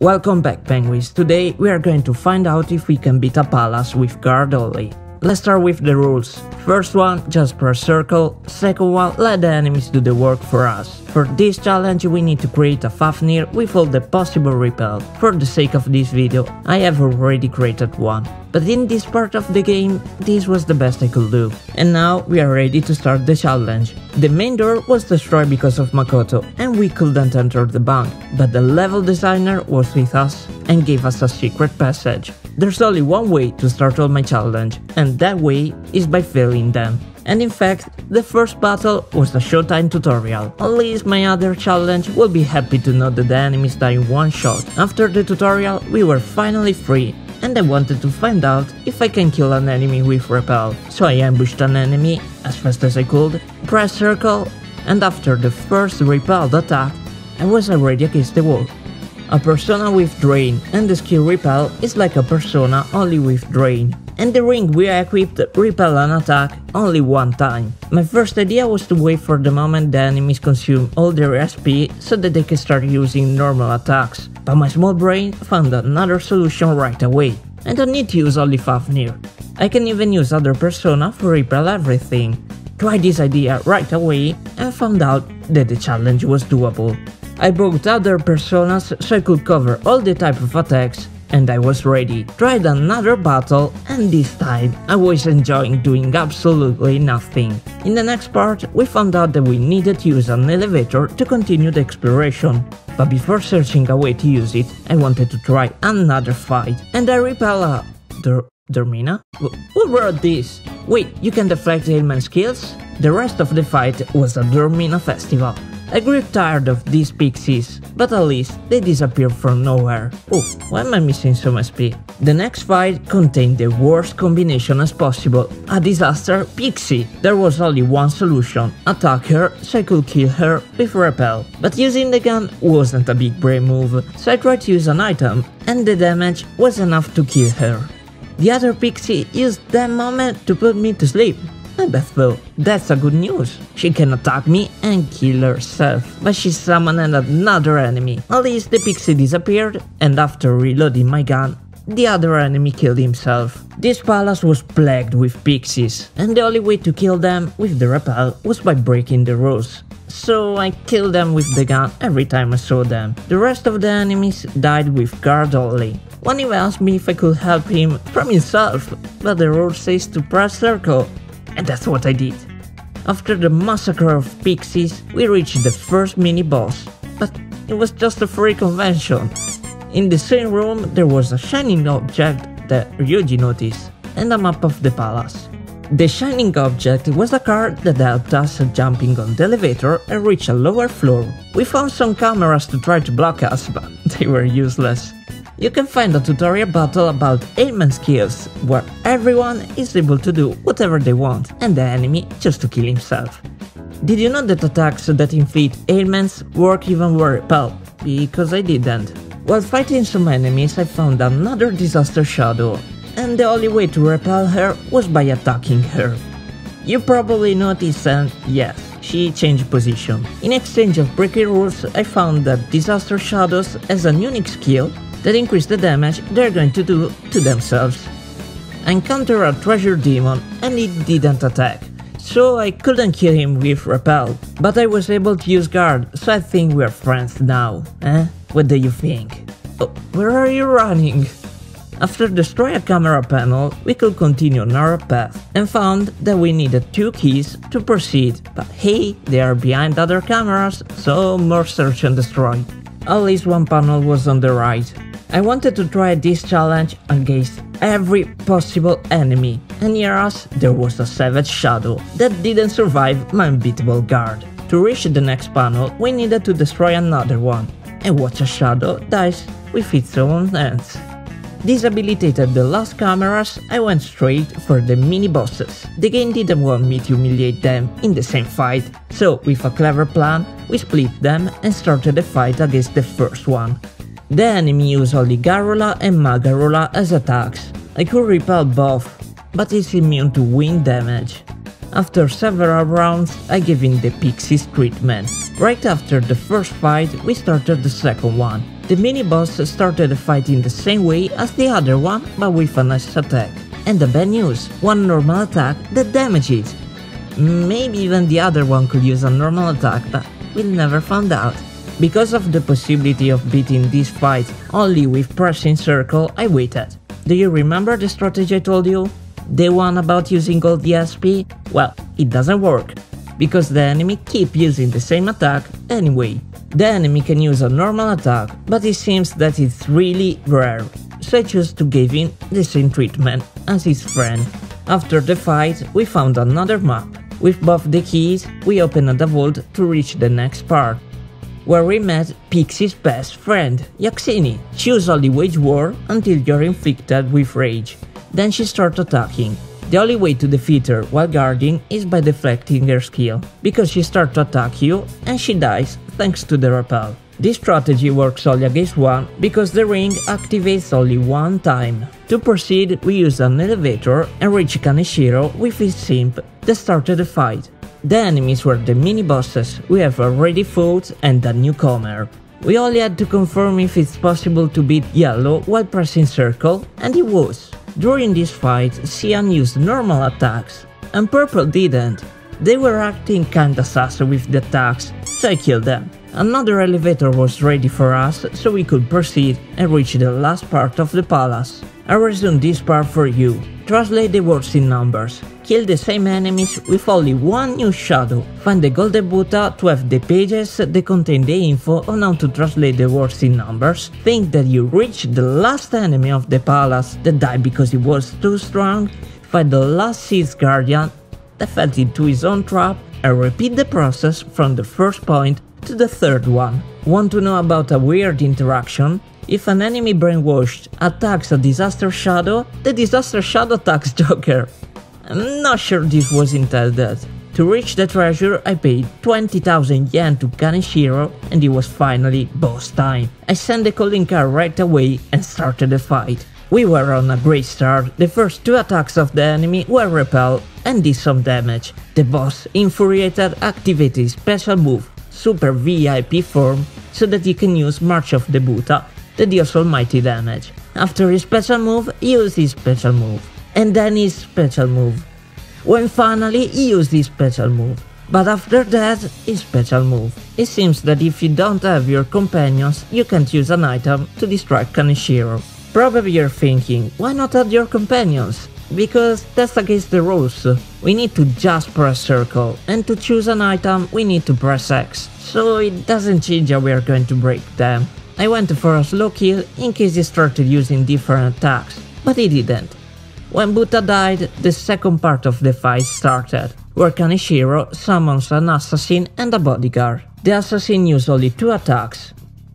Welcome back, penguins. Today we are going to find out if we can beat a palace with guard only. Let's start with the rules. First one, just press circle. Second one, let the enemies do the work for us. For this challenge we need to create a Fafnir with all the possible repel. For the sake of this video, I have already created one. But in this part of the game, this was the best I could do. And now we are ready to start the challenge. The main door was destroyed because of Makoto and we couldn't enter the bank. But the level designer was with us and gave us a secret passage. There's only one way to start all my challenge, and that way is by failing them. And in fact, the first battle was a Showtime tutorial. At least my other challenge will be happy to know that the enemies die in one shot. After the tutorial, we were finally free, and I wanted to find out if I can kill an enemy with repel. So I ambushed an enemy as fast as I could, pressed circle, and after the first repelled attack, I was already against the wall. A persona with drain and the skill repel is like a persona only with drain, and the ring we equipped repel an attack only one time. My first idea was to wait for the moment the enemies consume all their SP so that they can start using normal attacks, but my small brain found another solution right away. I don't need to use only Fafnir, I can even use other persona for repel everything. Tried this idea right away and found out that the challenge was doable. I booked other personas so I could cover all the type of attacks, and I was ready. Tried another battle, and this time I was enjoying doing absolutely nothing. In the next part we found out that we needed to use an elevator to continue the exploration, but before searching a way to use it I wanted to try another fight, and I repel a... Dormina? Who wrote this? Wait, you can deflect ailment skills? The rest of the fight was a Dormina festival. I grew tired of these pixies, but at least they disappeared from nowhere. Oh, why am I missing some SP? The next fight contained the worst combination as possible, a disaster pixie. There was only one solution, attack her so I could kill her with repel. But using the gun wasn't a big brain move, so I tried to use an item, and the damage was enough to kill her. The other pixie used that moment to put me to sleep. I bet though, that's a good news. She can attack me and kill herself, but she summoned another enemy. At least the pixie disappeared, and after reloading my gun, the other enemy killed himself. This palace was plagued with pixies, and the only way to kill them with the repel was by breaking the rules. So I killed them with the gun every time I saw them. The rest of the enemies died with guard only. One even asked me if I could help him from himself, but the rule says to press circle. And that's what I did. After the massacre of pixies, we reached the first mini-boss, but it was just a free convention. In the same room there was a shining object that Ryuji noticed, and a map of the palace. The shining object was a card that helped us jumping on the elevator and reach a lower floor. We found some cameras to try to block us, but they were useless. You can find a tutorial battle about ailment skills, where everyone is able to do whatever they want and the enemy chose to kill himself. Did you know that attacks that inflict ailments work even with repel? Because I didn't. While fighting some enemies I found another disaster shadow, and the only way to repel her was by attacking her. You probably noticed, and yes, she changed position. In exchange of breaking rules I found that disaster shadows has a unique skill that increase the damage they're going to do to themselves. I encountered a treasure demon and it didn't attack, so I couldn't kill him with repel, but I was able to use guard, so I think we're friends now, eh? What do you think? Oh, where are you running? After destroying a camera panel, we could continue on our path, and found that we needed two keys to proceed, but hey, they are behind other cameras, so more search and destroy. At least one panel was on the right. I wanted to try this challenge against every possible enemy, and near us there was a savage shadow that didn't survive my unbeatable guard. To reach the next panel we needed to destroy another one, and watch a shadow dies with its own hands. Disabilitated the last cameras, I went straight for the mini-bosses. The game didn't want me to humiliate them in the same fight, so with a clever plan we split them and started the fight against the first one. The enemy used only Garula and Magarula as attacks. I could repel both, but it's immune to wind damage. After several rounds I gave in the Pixie's treatment. Right after the first fight we started the second one, The mini-boss started the fight in the same way as the other one, but with a nice attack. And the bad news, one normal attack that damages. Maybe even the other one could use a normal attack, but we never found out. Because of the possibility of beating this fight only with pressing circle, I waited. Do you remember the strategy I told you? The one about using all the SP? Well, it doesn't work, because the enemy keeps using the same attack anyway. The enemy can use a normal attack, but it seems that it's really rare, so I chose to give him the same treatment as his friend. After the fight, we found another map. With both the keys, we opened a vault to reach the next part, where we met Pixie's best friend, Yaksini. She usually wages war until you're inflicted with rage, then she starts attacking. The only way to defeat her while guarding is by deflecting her skill, because she starts to attack you and she dies thanks to the repel. This strategy works only against one, because the ring activates only one time. To proceed, we use an elevator and reach Kaneshiro with his simp that started the fight. The enemies were the mini-bosses we have already fought and a newcomer. We only had to confirm if it's possible to beat yellow while pressing circle, and it was. During this fight, Cyan used normal attacks, and purple didn't. They were acting kinda sus with the attacks, so I killed them. Another elevator was ready for us, so we could proceed and reach the last part of the palace. I resume this part for you. Translate the words in numbers. Kill the same enemies with only one new shadow. Find the golden Buddha to have the pages that contain the info on how to translate the words in numbers. Think that you reached the last enemy of the palace that died because he was too strong. Find the last seed's guardian that fell into his own trap, and repeat the process from the first point to the third one. Want to know about a weird interaction? If an enemy brainwashed attacks a disaster shadow, the disaster shadow attacks Joker. I'm not sure this was intended. To reach the treasure, I paid 20,000 yen to Kaneshiro, and it was finally boss time. I sent the calling card right away and started the fight. We were on a great start. The first two attacks of the enemy were repelled and did some damage. The boss, infuriated, activated his special move, Super VIP form, so that he can use March of the Buddha that deals almighty damage. After his special move, he used his special move, and then his special move, when finally he used his special move, but after that, his special move. It seems that if you don't have your companions, you can't use an item to distract Kaneshiro. Probably you're thinking, why not add your companions? Because that's against the rules. We need to just press circle, and to choose an item we need to press X, so it doesn't change how we are going to break them. I went for a slow kill in case he started using different attacks, but he didn't. When Buddha died, the second part of the fight started, where Kaneshiro summons an assassin and a bodyguard. The assassin used only two attacks,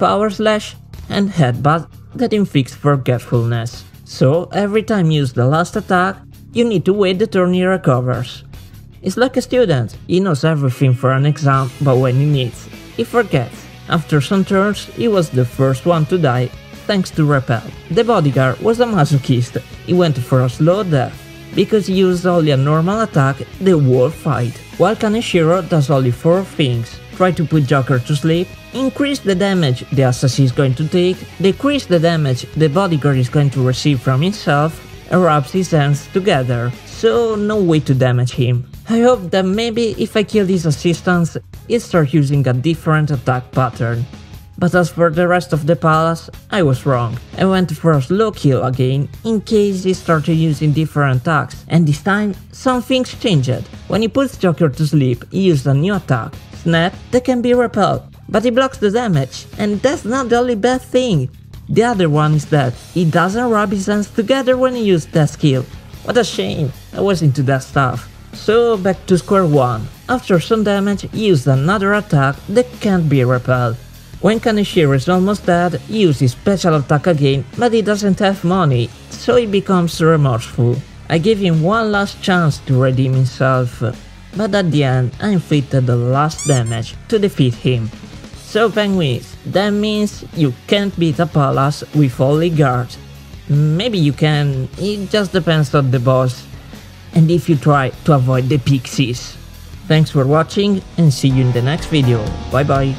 Power Slash and Headbutt, that inflicts forgetfulness. So every time you use the last attack, you need to wait the turn he recovers. It's like a student, he knows everything for an exam, but when he needs, he forgets. After some turns, he was the first one to die, thanks to repel. The bodyguard was a masochist, he went for a slow death, because he used only a normal attack the whole fight. While Kaneshiro does only four things: try to put Joker to sleep, increase the damage the assassin is going to take, decrease the damage the bodyguard is going to receive from himself, and rubs his hands together, so no way to damage him. I hope that maybe if I kill his assistants, he'll start using a different attack pattern. But as for the rest of the palace, I was wrong. I went for a slow kill again, in case he started using different attacks, and this time, some things changed. When he puts Joker to sleep, he used a new attack, Snap, that can be repelled, but he blocks the damage, and that's not the only bad thing. The other one is that he doesn't rub his hands together when he used that skill. What a shame, I was into that stuff. So back to square one. After some damage, he used another attack that can't be repelled. When Kaneshiro is almost dead, he uses his special attack again, but he doesn't have money, so he becomes remorseful. I gave him one last chance to redeem himself, but at the end I inflicted the last damage to defeat him. So penguins, that means you can't beat a palace with only guards. Maybe you can, it just depends on the boss, and if you try to avoid the pixies. Thanks for watching and see you in the next video, bye bye!